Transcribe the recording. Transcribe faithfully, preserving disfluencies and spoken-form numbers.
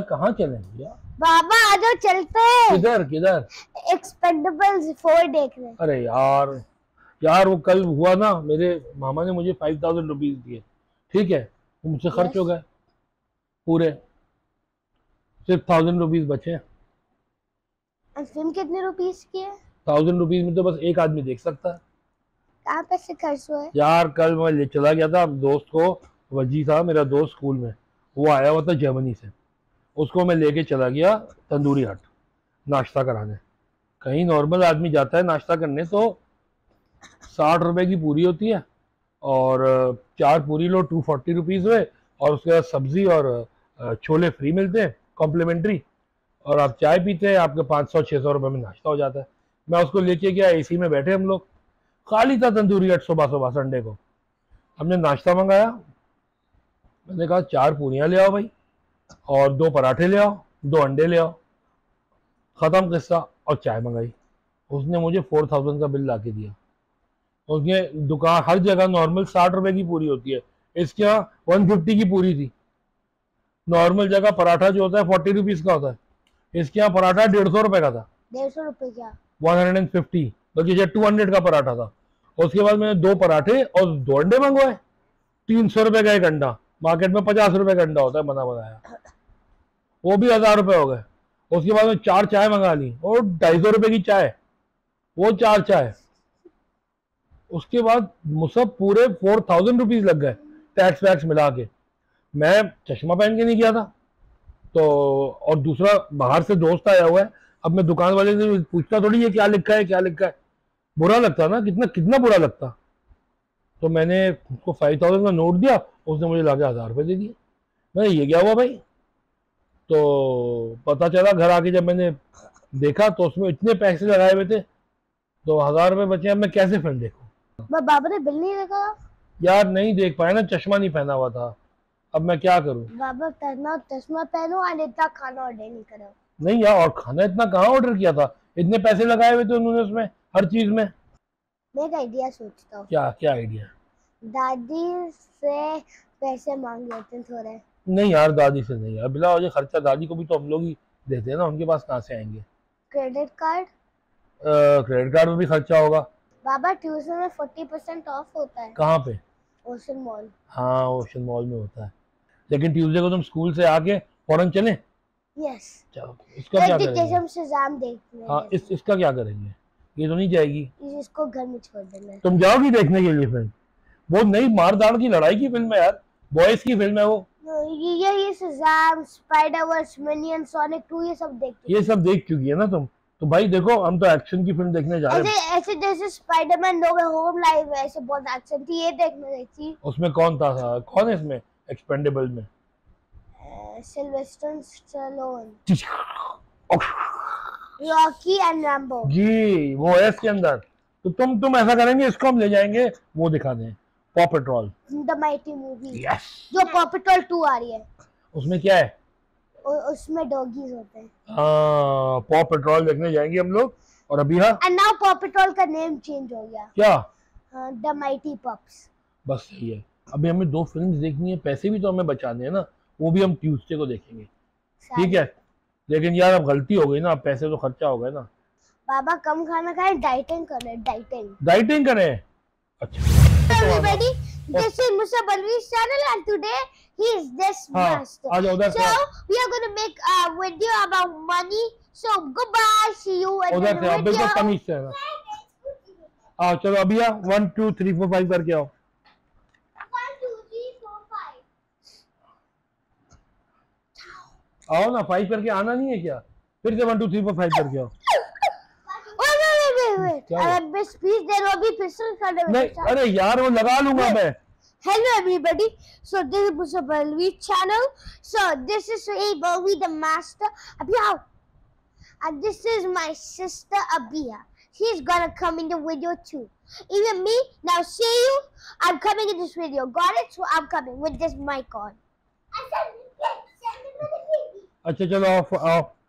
भैया कहाँ चले भैया? बाबा आ जाओ चलते हैं। किधर किधर? एक्सपेंडेबल्स फोर देख रहे हैं। अरे यार यार वो कल हुआ ना, मेरे मामा ने मुझे फाइव थाउजेंड रुपीज दिए, ठीक है, वो मुझसे खर्च हो गए पूरे, सिर्फ थाउजेंड रुपीज बचे। फिल्म कितने रुपीज की है? थाउजेंड रुपीज में तो बस एक आदमी देख सकता है। कहाँ पैसे खर्च हुए? यार कल मैं ले चला गया था दोस्त को, वजी था मेरा दोस्त स्कूल में, वो आया हुआ था जर्मनी से, उसको मैं लेके चला गया तंदूरी हट नाश्ता कराने। कहीं नॉर्मल आदमी जाता है नाश्ता करने तो साठ रुपए की पूरी होती है, और चार पूरी लो टू फोर्टी रुपीज़ हुए, और उसके बाद सब्जी और छोले फ्री मिलते हैं कॉम्प्लीमेंट्री, और आप चाय पीते हैं, आपके पाँच सौ छः सौ रुपये में नाश्ता हो जाता है। मैं उसको लेके गया, ए सी में बैठे हम लोग, खाली था तंदूरी हट सुबह सुबह संडे को। हमने नाश्ता मंगाया, मैंने कहा चार पूरियाँ ले आओ भाई, और दो पराठे ले आओ, दो अंडे ले आओ, ख़त्म किस्सा। और चाय मंगाई, उसने मुझे फोर थाउजेंड का बिल ला के दिया। उसने दुकान हर जगह नॉर्मल साठ रुपए की पूरी होती है, इसके यहाँ वन फिफ्टी की पूरी थी। नॉर्मल जगह पराठा जो होता है फोर्टी रुपीज़ का होता है, इसके यहाँ पराठा डेढ़ सौ रुपये का था। डेढ़ सौ रुपये क्या? वन हंड्रेड एंड फिफ्टी बल्कि जो टू हंड्रेड का पराठा था। उसके बाद मैंने दो पराठे और दो अंडे मंगवाए, तीन सौ रुपये का एक अंडा, मार्केट में पचास रुपए का अंडा होता है बना बनाया, वो भी हजार रुपए हो गए। उसके बाद में चार चाय मंगा ली, और ढाई सौ रुपए की चाय, वो चार चाय। उसके बाद मुझे पूरे फोर थाउजेंड रुपीज लग गए टैक्स वैक्स मिला के। मैं चश्मा पहन के नहीं गया था तो, और दूसरा बाहर से दोस्त आया हुआ है, अब मैं दुकान वाले से पूछता थोड़ी है क्या लिखा है क्या लिखा है, बुरा लगता ना, कितना कितना बुरा लगता। तो मैंने उसको फाइव थाउजेंड का नोट दिया, उसने मुझे लाके हज़ार रुपये दे दिए। मैंने ये क्या हुआ भाई? तो पता चला घर आके जब मैंने देखा तो उसमें इतने पैसे लगाए हुए थे, तो हज़ार रुपये बचे। अब मैं कैसे फिल्म देखूँ? बाबा ने बिल नहीं देखा यार, नहीं देख पाया ना, चश्मा नहीं पहना हुआ था। अब मैं क्या करूँ बाबा? करना चश्मा पहनो और इतना खाना ऑर्डर नहीं करो। नहीं यार, और खाना इतना कहाँ ऑर्डर किया था, इतने पैसे लगाए हुए थे उन्होंने उसमें हर चीज़ में। मैं एक आइडिया सोचता हूँ। क्या क्या आइडिया? दादी से पैसे मांग लेते हैं थोड़े। नहीं यार दादी से नहीं यार, बिला वजह खर्चा, दादी को भी तो हम लोग ही देते हैं ना, उनके पास कहाँ से आएंगे। Credit card? क्रेडिट कार्ड में भी खर्चा होगा बाबा। ट्यूजडे में फोर्टी परसेंट ऑफ होता है। कहाँ पे? Ocean mall. हाँ ओशन मॉल में होता है, लेकिन ट्यूजडे को तुम स्कूल से आके फौरन चले। यस चलो। इसका क्या करेंगे? हाँ इसका क्या करेंगे? ये तो नहीं जाएगी, इसको घर में छोड़ देना। तुम जाओगी देखने के लिए फिल्म? वो नई मारदार की लड़ाई की फिल्म है यार, बॉयज की फिल्म है वो। ये ये ये सजाम, Spider Verse, Minion, Sonic two, ये सब देख ये सब देख चुकी है ना तुम? तो भाई देखो, हम तो एक्शन की फिल्म देखने जा रहे हैं। ऐसे जैसे Spiderman no way home live है, ऐसे बहुत एक्शन थी, ये देखने गई थी। उसमें कौन था, था? कौन है इसमें एक्सपेंडेबल में? Sylvester Stallone, Rocky and Rambo जी, वो है इसके अंदर। तो तुम तुम ऐसा करेंगे, इसको हम ले जाएंगे वो दिखाने, Paw petrol the mighty movie. Yes, जो पॉव पेट्रोल टू आ रही है, उसमें क्या है? उ, उसमें डॉगीज होते हैं। हां, पॉव पेट्रोल देखने जाएंगे हम लोग। और अभी हां, एंड नाउ पॉव पेट्रोल का नेम चेंज हो गया। क्या? The mighty pups. बस सही है। अभी हमें दो फिल्म्स देखनी है, पैसे भी तो हमें बचाने हैं ना, वो भी हम ट्यूसडे को देखेंगे, ठीक है। लेकिन यार अब गलती हो गई ना, अब पैसे तो खर्चा हो गए ना। बाबा कम खाना खाए, डाइटिंग करें, डाइटिंग डाइटिंग करें। अच्छा everybody, this is Musa Balveer channel and today he is this master. So we are going to make a video about money. So good bye, see you and उधर से बिल्कुल तमीज से ना आओ। चलो अभी आ one two three four five करके आओ। आओ ना, फाइव करके आना नहीं है क्या? फिर से one two three four five करके आओ। अरे यार वो लगा लूंगा मैं। Hello everybody, so this is Musa Balveer channel, so this is Balveer the master Abhiya, and this is my sister Abhiya, she is gonna come in the video too, even me now. See you, I am coming in this video, got it? So I am coming with this mic on. अच्छा चलो, आओ आओ।